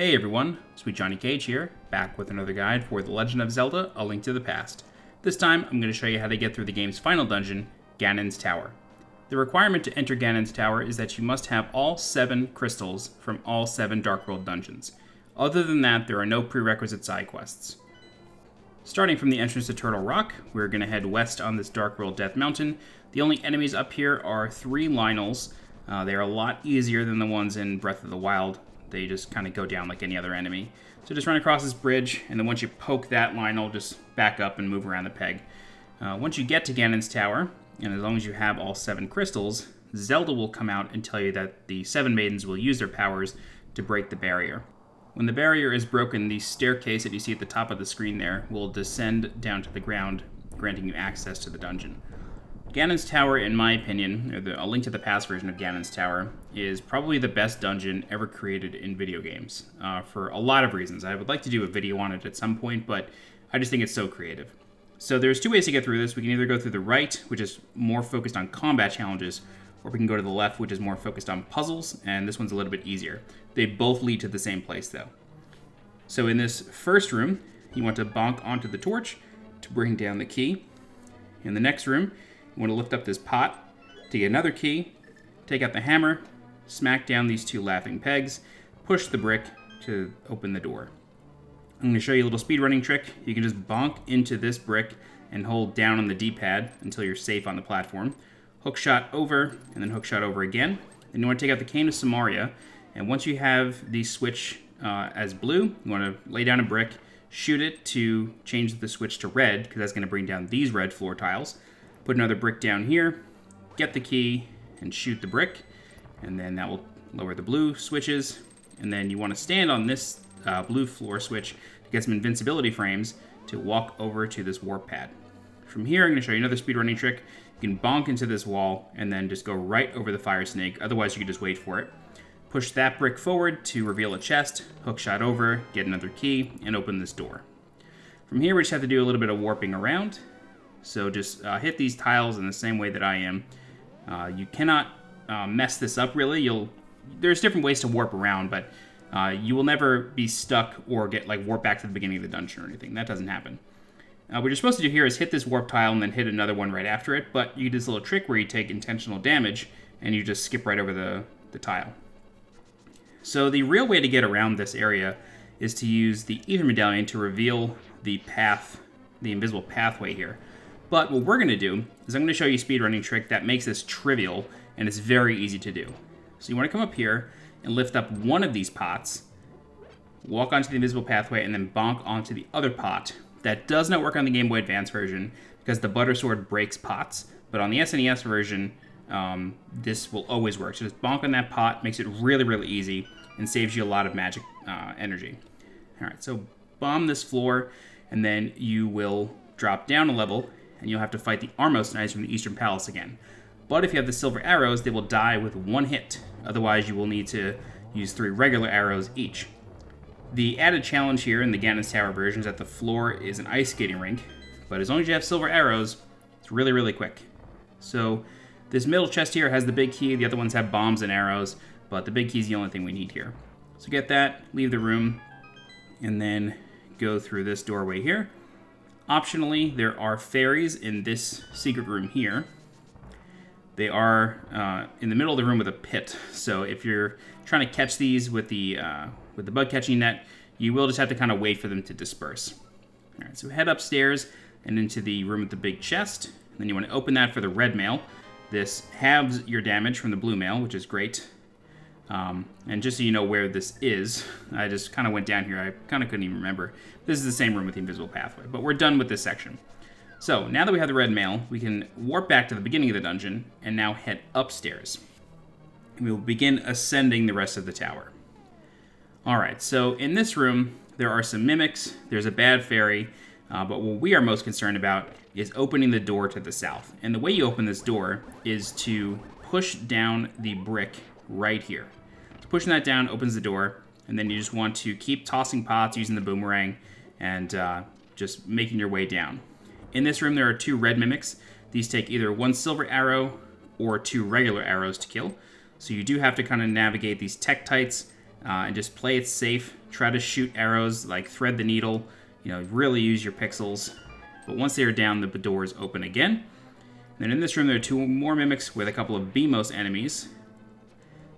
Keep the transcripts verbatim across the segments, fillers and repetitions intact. Hey everyone, Sweet Johnny Cage here, back with another guide for The Legend of Zelda, A Link to the Past. This time, I'm going to show you how to get through the game's final dungeon, Ganon's Tower. The requirement to enter Ganon's Tower is that you must have all seven crystals from all seven Dark World dungeons. Other than that, there are no prerequisite side quests. Starting from the entrance to Turtle Rock, we're going to head west on this Dark World Death Mountain. The only enemies up here are three Lynels. Uh, they're a lot easier than the ones in Breath of the Wild. They just kind of go down like any other enemy. So just run across this bridge, and then once you poke that Lynel, just back up and move around the peg. Uh, once you get to Ganon's Tower, and as long as you have all seven crystals, Zelda will come out and tell you that the seven maidens will use their powers to break the barrier. When the barrier is broken, the staircase that you see at the top of the screen there will descend down to the ground, granting you access to the dungeon. Ganon's Tower, in my opinion, or the A Link to the Past version of Ganon's Tower, is probably the best dungeon ever created in video games, uh, for a lot of reasons. I would like to do a video on it at some point, but I just think it's so creative. So there's two ways to get through this. We can either go through the right, which is more focused on combat challenges, or we can go to the left, which is more focused on puzzles, and this one's a little bit easier. They both lead to the same place, though. So in this first room, you want to bonk onto the torch to bring down the key. In the next room, you want to lift up this pot to get another key, take out the hammer, smack down these two laughing pegs, push the brick to open the door. I'm going to show you a little speedrunning trick. You can just bonk into this brick and hold down on the D-pad until you're safe on the platform. Hook shot over, and then hook shot over again. Then you want to take out the Cane of Somaria, and once you have the switch uh, as blue, you want to lay down a brick, shoot it to change the switch to red, because that's going to bring down these red floor tiles. Put another brick down here, get the key, and shoot the brick, and then that will lower the blue switches. And then you want to stand on this uh, blue floor switch to get some invincibility frames to walk over to this warp pad. From here, I'm going to show you another speedrunning trick. You can bonk into this wall and then just go right over the fire snake, otherwise you can just wait for it. Push that brick forward to reveal a chest, hook shot over, get another key, and open this door. From here, we just have to do a little bit of warping around. So just uh, hit these tiles in the same way that I am. Uh, you cannot uh, mess this up, really. You'll There's different ways to warp around, but uh, you will never be stuck or get like warped back to the beginning of the dungeon or anything. That doesn't happen. Uh, what you're supposed to do here is hit this warp tile and then hit another one right after it, but you do this little trick where you take intentional damage and you just skip right over the, the tile. So the real way to get around this area is to use the Ether Medallion to reveal the path, the invisible pathway here. But what we're going to do is I'm going to show you a speedrunning trick that makes this trivial, and it's very easy to do. So you want to come up here and lift up one of these pots, walk onto the invisible pathway, and then bonk onto the other pot. That does not work on the Game Boy Advance version because the Butter Sword breaks pots, but on the S N E S version, um, this will always work. So just bonk on that pot, makes it really, really easy, and saves you a lot of magic uh, energy. All right, so bomb this floor, and then you will drop down a level, and you'll have to fight the Armos Knights from the Eastern Palace again. But if you have the Silver Arrows, they will die with one hit. Otherwise, you will need to use three regular arrows each. The added challenge here in the Ganon's Tower version is that the floor is an ice skating rink, but as long as you have Silver Arrows, it's really, really quick. So this middle chest here has the big key, the other ones have bombs and arrows, but the big key is the only thing we need here. So get that, leave the room, and then go through this doorway here. Optionally, there are fairies in this secret room here. They are uh, in the middle of the room with a pit, so if you're trying to catch these with the uh, with the bug catching net, you will just have to kind of wait for them to disperse. All right, so head upstairs and into the room with the big chest. Then you want to open that for the red mail. This halves your damage from the blue mail, which is great. Um, and just so you know where this is, I just kind of went down here. I kind of couldn't even remember. This is the same room with the invisible pathway, but we're done with this section. So now that we have the red mail, we can warp back to the beginning of the dungeon and now head upstairs. And we will begin ascending the rest of the tower. All right, so in this room, there are some mimics. There's a bad fairy, uh, but what we are most concerned about is opening the door to the south. And the way you open this door is to push down the brick right here. Pushing that down opens the door, and then you just want to keep tossing pots using the boomerang and uh, just making your way down. In this room, there are two red mimics. These take either one silver arrow or two regular arrows to kill. So you do have to kind of navigate these Tektites uh, and just play it safe. Try to shoot arrows, like thread the needle, you know, really use your pixels. But once they are down, the doors open again. And then in this room, there are two more mimics with a couple of Beamos enemies.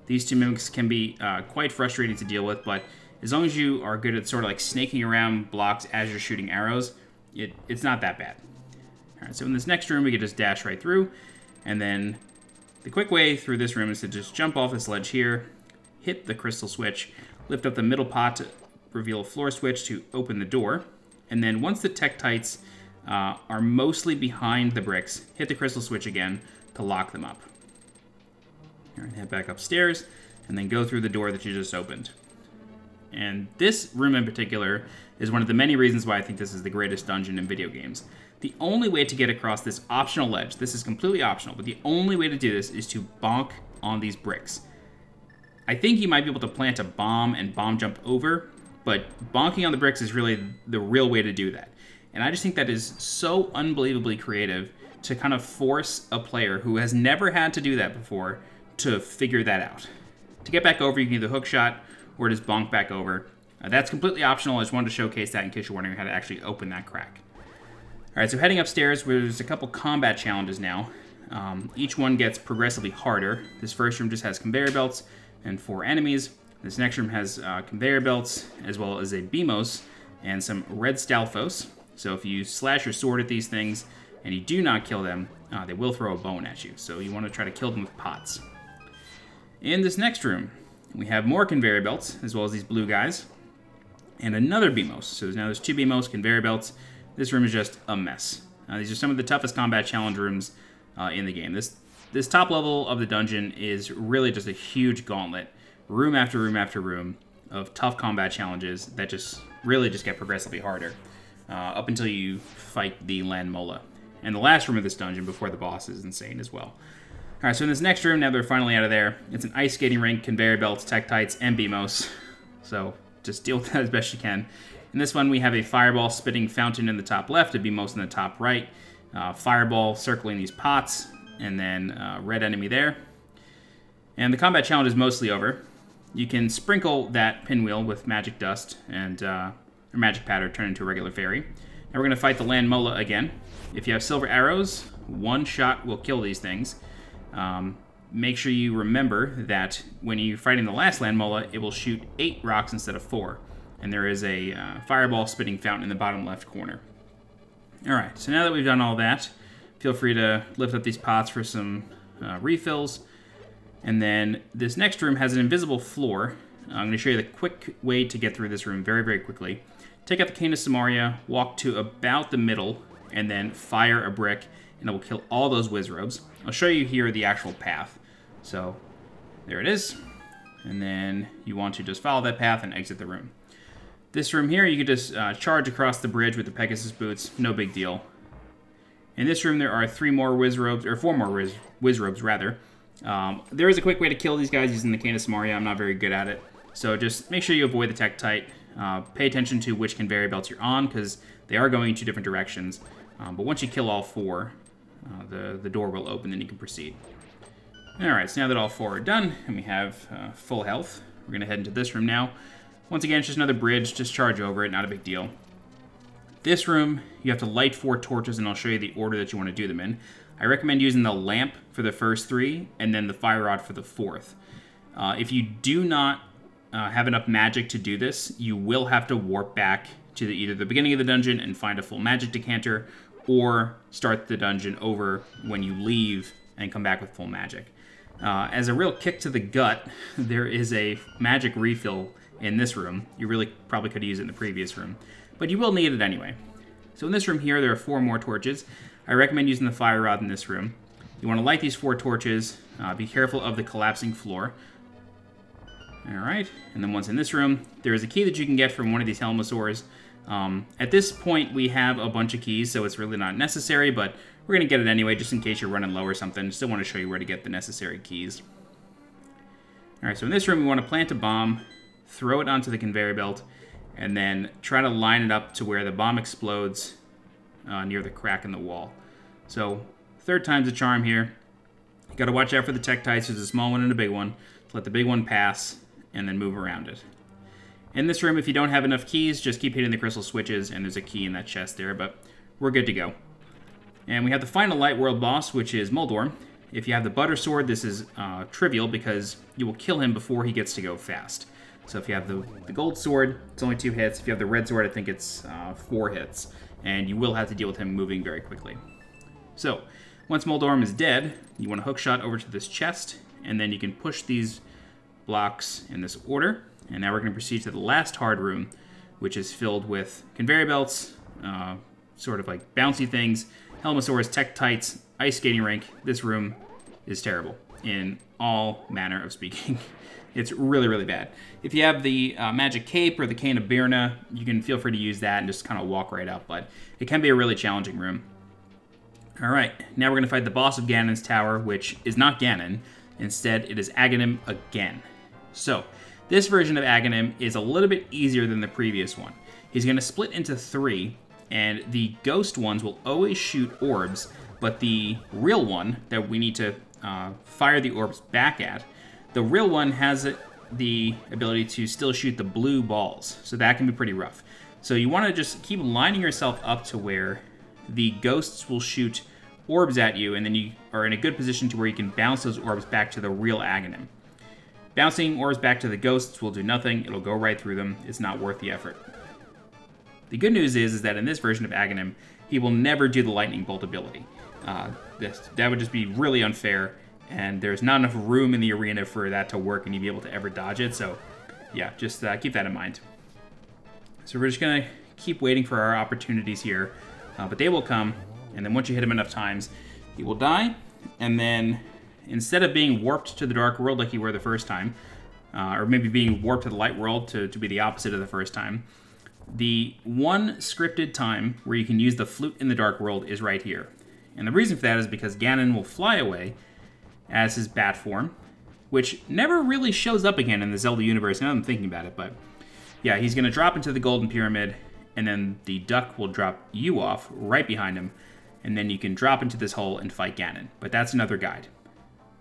These two mimics can be uh, quite frustrating to deal with, but as long as you are good at sort of like snaking around blocks as you're shooting arrows, it, it's not that bad. All right, so in this next room, we can just dash right through, and then the quick way through this room is to just jump off this ledge here, hit the crystal switch, lift up the middle pot to reveal a floor switch to open the door, and then once the Tektites uh, are mostly behind the bricks, hit the crystal switch again to lock them up. All right, head back upstairs, and then go through the door that you just opened. And this room in particular is one of the many reasons why I think this is the greatest dungeon in video games. The only way to get across this optional ledge, this is completely optional, but the only way to do this is to bonk on these bricks. I think you might be able to plant a bomb and bomb jump over, but bonking on the bricks is really the real way to do that. And I just think that is so unbelievably creative to kind of force a player who has never had to do that before to figure that out. To get back over, you can either hook shot or just bonk back over. Uh, that's completely optional. I just wanted to showcase that in case you're wondering how to actually open that crack. All right, so heading upstairs, where there's a couple combat challenges now. Um, each one gets progressively harder. This first room just has conveyor belts and four enemies. This next room has uh, conveyor belts, as well as a Beamos and some red Stalfos. So if you slash your sword at these things and you do not kill them, uh, they will throw a bone at you. So you want to try to kill them with pots. In this next room, we have more conveyor belts, as well as these blue guys, and another Beamos. So now there's two Beamos, conveyor belts. This room is just a mess. Uh, these are some of the toughest combat challenge rooms uh, in the game. This this top level of the dungeon is really just a huge gauntlet, room after room after room of tough combat challenges that just really just get progressively harder uh, up until you fight the Land Mola. And the last room of this dungeon before the boss is insane as well. All right, so in this next room, now they're finally out of there. It's an ice skating rink, conveyor belts, Tektites, and Beamos. So just deal with that as best you can. In this one, we have a fireball spitting fountain in the top left, a Beamos in the top right, uh, fireball circling these pots, and then uh, red enemy there. And the combat challenge is mostly over. You can sprinkle that pinwheel with magic dust and uh, or magic powder, turn into a regular fairy. Now we're gonna fight the Land Mola again. If you have silver arrows, one shot will kill these things. Um, make sure you remember that when you're fighting the last Land Mola, it will shoot eight rocks instead of four. And there is a uh, fireball spitting fountain in the bottom left corner. All right, so now that we've done all that, feel free to lift up these pots for some uh, refills. And then this next room has an invisible floor. I'm gonna show you the quick way to get through this room very, very quickly. Take out the Cane of Somaria, walk to about the middle, and then fire a brick, and it will kill all those wizrobes. I'll show you here the actual path. So there it is. And then you want to just follow that path and exit the room. This room here, you could just uh, charge across the bridge with the Pegasus Boots, no big deal. In this room, there are three more wizrobes, or four more wiz wizrobes, rather. Um, there is a quick way to kill these guys using the Cane of Somaria. I'm not very good at it. So just make sure you avoid the Tektite. Uh, pay attention to which conveyor belts you're on, because they are going in two different directions. Um, but once you kill all four, uh, the, the door will open, then you can proceed. All right, so now that all four are done, and we have uh, full health, we're gonna head into this room now. Once again, it's just another bridge, just charge over it, not a big deal. This room, you have to light four torches, and I'll show you the order that you want to do them in. I recommend using the lamp for the first three, and then the fire rod for the fourth. Uh, if you do not uh, have enough magic to do this, you will have to warp back to the, either the beginning of the dungeon and find a full magic decanter, or start the dungeon over when you leave and come back with full magic. Uh, as a real kick to the gut, there is a magic refill in this room. You really probably could have used it in the previous room, but you will need it anyway. So in this room here, there are four more torches. I recommend using the fire rod in this room. You want to light these four torches. Uh, be careful of the collapsing floor. All right, and then once in this room, there is a key that you can get from one of these Helmosaurs. Um, at this point, we have a bunch of keys, so it's really not necessary, but we're going to get it anyway, just in case you're running low or something. Still want to show you where to get the necessary keys. All right, so in this room, we want to plant a bomb, throw it onto the conveyor belt, and then try to line it up to where the bomb explodes uh, near the crack in the wall. So third time's a charm here. You got to watch out for the Tektites. There's a small one and a big one. Let the big one pass, and then move around it. In this room, if you don't have enough keys, just keep hitting the crystal switches, and there's a key in that chest there, but we're good to go. And we have the final Light World boss, which is Moldorm. If you have the Butter Sword, this is uh, trivial because you will kill him before he gets to go fast. So if you have the, the Gold Sword, it's only two hits. If you have the Red Sword, I think it's uh, four hits. And you will have to deal with him moving very quickly. So, once Moldorm is dead, you want to hookshot over to this chest, and then you can push these blocks in this order. And now we're going to proceed to the last hard room, which is filled with conveyor belts, uh, sort of like bouncy things, Helmosaurs, Tektites, ice skating rink. This room is terrible in all manner of speaking. It's really, really bad. If you have the uh, Magic Cape or the Cane of Birna, you can feel free to use that and just kind of walk right up, but it can be a really challenging room. All right, now we're going to fight the boss of Ganon's Tower, which is not Ganon. Instead, it is Aghanim again. So, this version of Aghanim is a little bit easier than the previous one. He's going to split into three, and the ghost ones will always shoot orbs, but the real one that we need to uh, fire the orbs back at, the real one has the ability to still shoot the blue balls, so that can be pretty rough. So you want to just keep lining yourself up to where the ghosts will shoot orbs at you, and then you are in a good position to where you can bounce those orbs back to the real Aghanim. Bouncing orbs back to the ghosts will do nothing. It'll go right through them. It's not worth the effort. The good news is, is that in this version of Aghanim, he will never do the lightning bolt ability. Uh, this, that would just be really unfair, and there's not enough room in the arena for that to work and you'd be able to ever dodge it. So yeah, just uh, keep that in mind. So we're just going to keep waiting for our opportunities here, uh, but they will come. And then once you hit him enough times, he will die. And then instead of being warped to the Dark World like you were the first time, uh, or maybe being warped to the Light World to, to be the opposite of the first time, the one scripted time where you can use the flute in the Dark World is right here. And the reason for that is because Ganon will fly away as his bat form, which never really shows up again in the Zelda universe, now I'm thinking about it, but yeah, he's going to drop into the Golden Pyramid, and then the duck will drop you off right behind him, and then you can drop into this hole and fight Ganon. But that's another guide.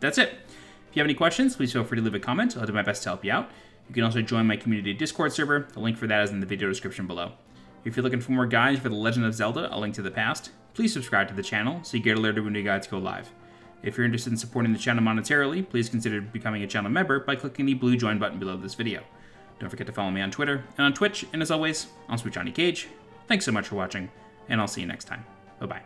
That's it. If you have any questions, please feel free to leave a comment. I'll do my best to help you out. You can also join my community Discord server. The link for that is in the video description below. If you're looking for more guides for The Legend of Zelda, A Link to the Past, please subscribe to the channel so you get alerted when new guides go live. If you're interested in supporting the channel monetarily, please consider becoming a channel member by clicking the blue join button below this video. Don't forget to follow me on Twitter and on Twitch, and as always, I'm Sweet Johnny Cage. Thanks so much for watching, and I'll see you next time. Bye-bye.